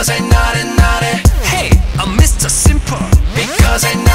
because I'm not an naughty. Hey, I'm Mr. Simple because I'm not